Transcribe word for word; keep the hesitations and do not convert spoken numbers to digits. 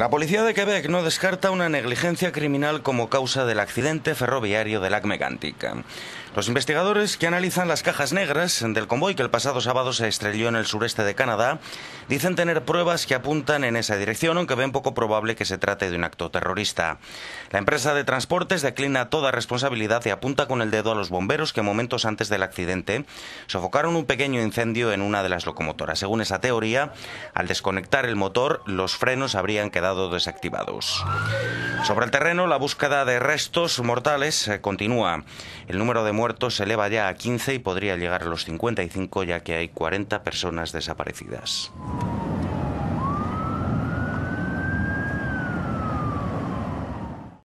La policía de Quebec no descarta una negligencia criminal como causa del accidente ferroviario de Lac-Mégantic. Los investigadores que analizan las cajas negras del convoy que el pasado sábado se estrelló en el sureste de Canadá dicen tener pruebas que apuntan en esa dirección, aunque ven poco probable que se trate de un acto terrorista. La empresa de transportes declina toda responsabilidad y apunta con el dedo a los bomberos que momentos antes del accidente sofocaron un pequeño incendio en una de las locomotoras. Según esa teoría, al desconectar el motor, los frenos habrían quedado desactivados. Sobre el terreno, la búsqueda de restos mortales continúa. El número de muertos se eleva ya a quince y podría llegar a los cincuenta y cinco, ya que hay cuarenta personas desaparecidas.